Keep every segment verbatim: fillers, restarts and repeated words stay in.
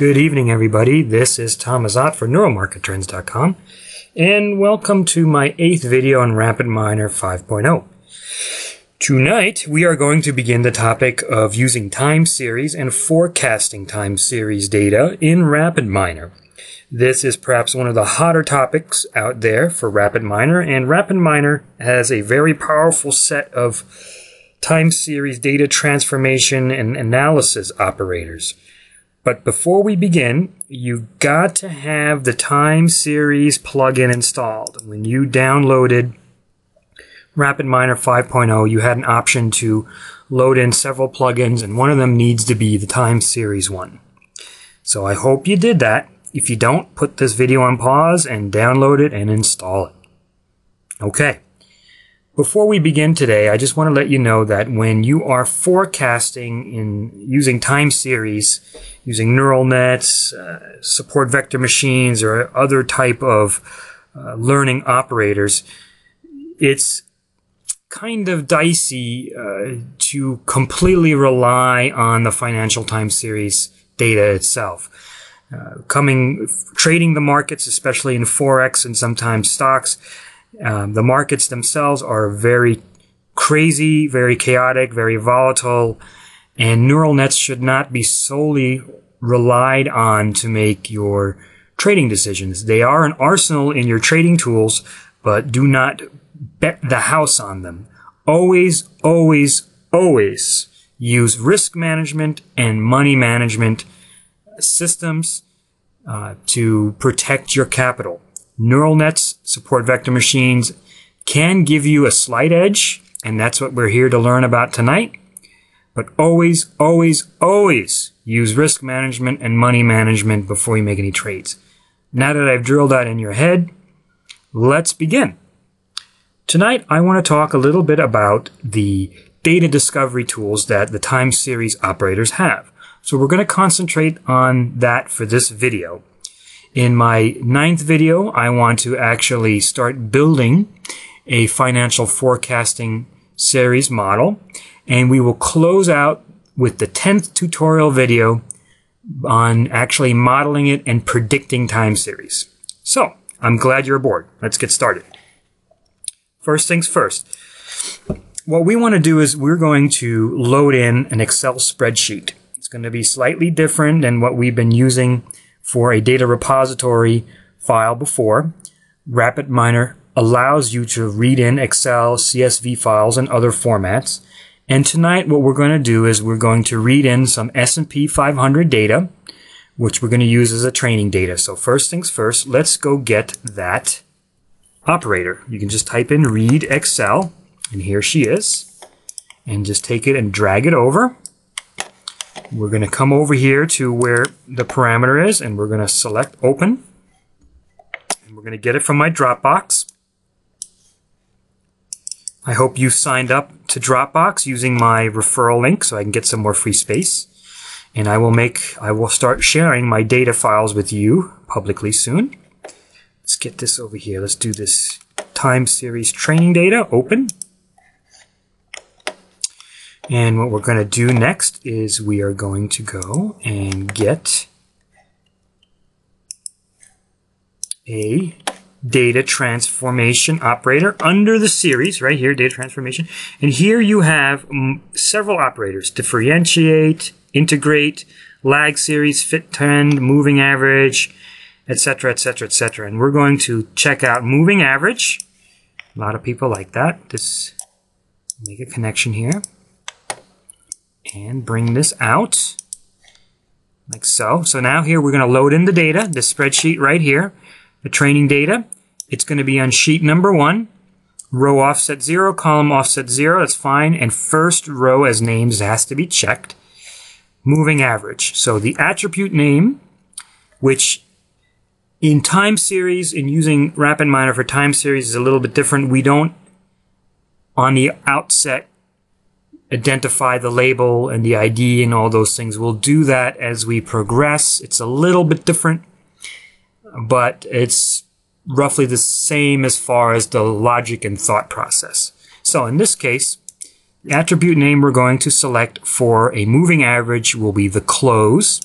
Good evening, everybody. This is Thomas Ott for Neuromarket Trends dot com, and welcome to my eighth video on RapidMiner five point oh. Tonight, we are going to begin the topic of using time series and forecasting time series data in RapidMiner. This is perhaps one of the hotter topics out there for RapidMiner, and RapidMiner has a very powerful set of time series data transformation and analysis operators. But before we begin, you've got to have the time series plugin installed. When you downloaded RapidMiner five point oh, you had an option to load in several plugins, and one of them needs to be the time series one. So I hope you did that. If you don't, put this video on pause and download it and install it. Okay. Before we begin today, I just want to let you know that when you are forecasting in using time series, using neural nets, uh, support vector machines, or other type of uh, learning operators, it's kind of dicey uh, to completely rely on the financial time series data itself. Uh, coming, trading the markets, especially in Forex and sometimes stocks, Um, the markets themselves are very crazy, very chaotic, very volatile, and neural nets should not be solely relied on to make your trading decisions. They are an arsenal in your trading tools, but do not bet the house on them. Always, always, always use risk management and money management systems uh, to protect your capital. Neural nets, support vector machines can give you a slight edge, and that's what we're here to learn about tonight. But always, always, always use risk management and money management before you make any trades. Now that I've drilled that in your head, let's begin. Tonight, I want to talk a little bit about the data discovery tools that the time series operators have. So we're going to concentrate on that for this video. In my ninth video, I want to actually start building a financial forecasting series model, and we will close out with the tenth tutorial video on actually modeling it and predicting time series. So, I'm glad you're aboard. Let's get started. First things first. What we want to do is we're going to load in an Excel spreadsheet. It's going to be slightly different than what we've been using for a data repository file before. RapidMiner allows you to read in Excel, C S V files, and other formats. And tonight what we're going to do is we're going to read in some S and P five hundred data, which we're going to use as a training data. So first things first, let's go get that operator. You can just type in read Excel, and here she is, and just take it and drag it over. We're going to come over here to where the parameter is, and we're going to select open. And we're going to get it from my Dropbox. I hope you signed up to Dropbox using my referral link so I can get some more free space. And I will make, I will start sharing my data files with you publicly soon. Let's get this over here. Let's do this time series training data, open. And what we're going to do next is we are going to go and get a data transformation operator under the series, right here, data transformation. And here you have um, several operators, differentiate, integrate, lag series, fit trend, moving average, et cetera, et cetera, et cetera. And we're going to check out moving average. A lot of people like that. Let's make a connection here. And bring this out, like so. So now here we're going to load in the data, the spreadsheet right here, the training data. It's going to be on sheet number one, row offset zero, column offset zero, that's fine. And first row as names has to be checked. Moving average. So the attribute name, which in time series, in using RapidMiner for time series is a little bit different. We don't, on the outset, identify the label and the I D and all those things. We'll do that as we progress. It's a little bit different, but it's roughly the same as far as the logic and thought process. So in this case, the attribute name we're going to select for a moving average will be the close.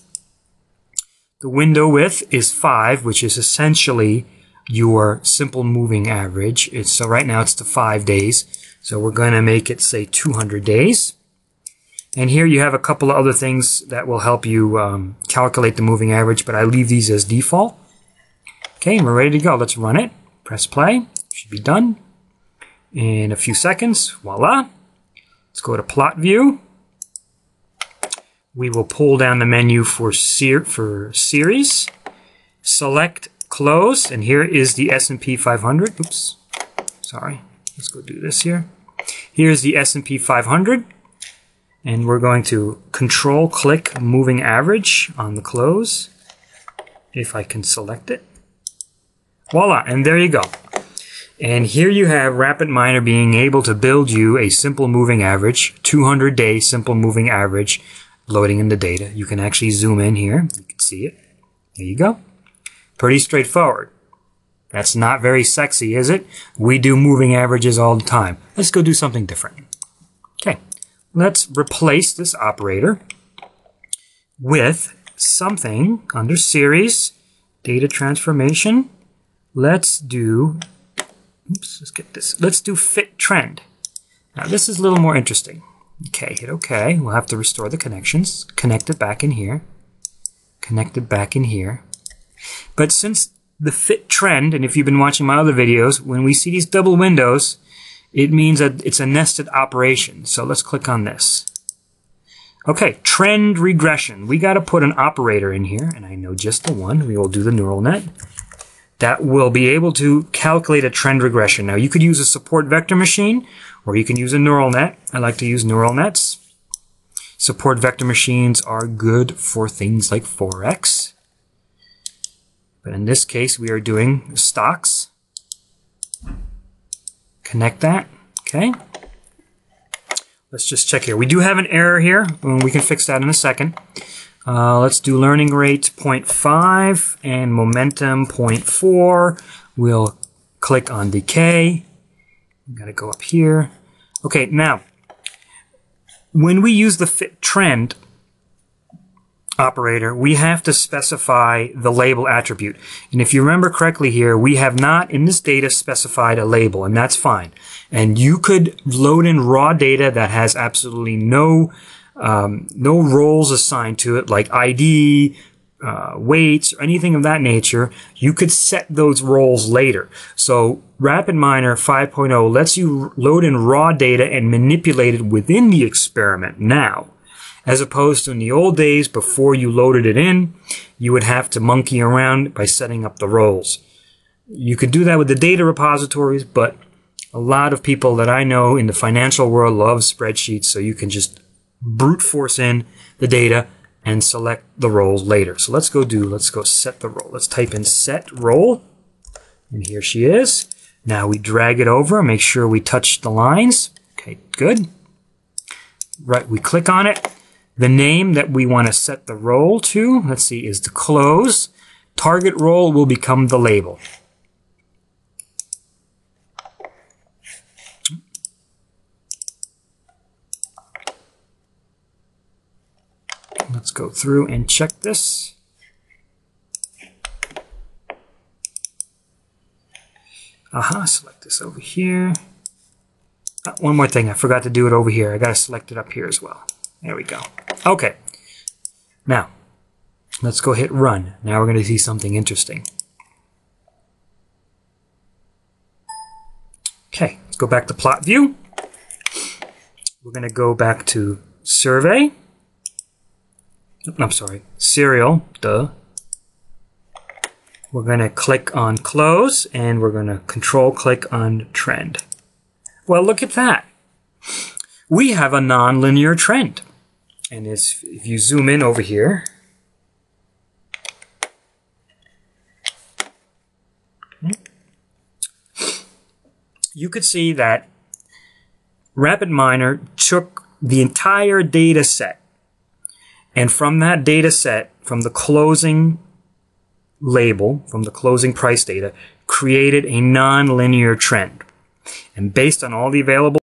The window width is five, which is essentially your simple moving average. It's, so right now it's the five days. So we're going to make it, say, two hundred days. And here you have a couple of other things that will help you um, calculate the moving average, but I leave these as default. Okay, and we're ready to go. Let's run it. Press play. Should be done in a few seconds. Voila. Let's go to plot view. We will pull down the menu for ser for series, select close, and here is the S and P five hundred. Oops, sorry. Let's go do this here. Here's the S and P five hundred, and we're going to control click moving average on the close, if I can select it. Voila, and there you go. And here you have RapidMiner being able to build you a simple moving average, two hundred day simple moving average, loading in the data. You can actually zoom in here. You can see it. There you go. Pretty straightforward. That's not very sexy, is it? We do moving averages all the time. Let's go do something different. Okay. Let's replace this operator with something under series, data transformation. Let's do, oops, let's get this. Let's do fit trend. Now this is a little more interesting. Okay, hit OK. We'll have to restore the connections. Connect it back in here. Connect it back in here. But since the fit trend, and if you've been watching my other videos, when we see these double windows, it means that it's a nested operation. So let's click on this. Okay, trend regression. We got to put an operator in here, and I know just the one. We will do the neural net. That will be able to calculate a trend regression. Now, you could use a support vector machine, or you can use a neural net. I like to use neural nets. Support vector machines are good for things like Forex. But in this case, we are doing stocks. Connect that. Okay. Let's just check here. We do have an error here. We can fix that in a second. Uh, let's do learning rate zero point five and momentum zero point four. We'll click on decay. We've got to go up here. Okay, now, when we use the fit trend operator, we have to specify the label attribute. And if you remember correctly here, we have not in this data specified a label, and that's fine. And you could load in raw data that has absolutely no Um, no roles assigned to it, like I D, uh, weights, or anything of that nature. You could set those roles later. So RapidMiner five point oh lets you load in raw data and manipulate it within the experiment now, as opposed to in the old days before you loaded it in, you would have to monkey around by setting up the roles. You could do that with the data repositories, but a lot of people that I know in the financial world love spreadsheets, so you can just brute force in the data and select the roles later. So let's go do, let's go set the role. Let's type in set role. And here she is. Now we drag it over, make sure we touch the lines. Okay, good. Right, we click on it. The name that we want to set the role to, let's see, is the close. Target role will become the label. Let's go through and check this. Aha, select this over here. Oh, one more thing, I forgot to do it over here. I gotta select it up here as well. There we go. Okay. Now, let's go hit run. Now we're gonna see something interesting. Okay, let's go back to plot view. We're gonna go back to survey. I'm sorry, serial, duh. We're going to click on close, and we're going to control click on trend. Well, look at that. We have a nonlinear trend. And if you zoom in over here, you could see that RapidMiner took the entire data set. And from that data set, from the closing label, from the closing price data, created a nonlinear trend. And based on all the available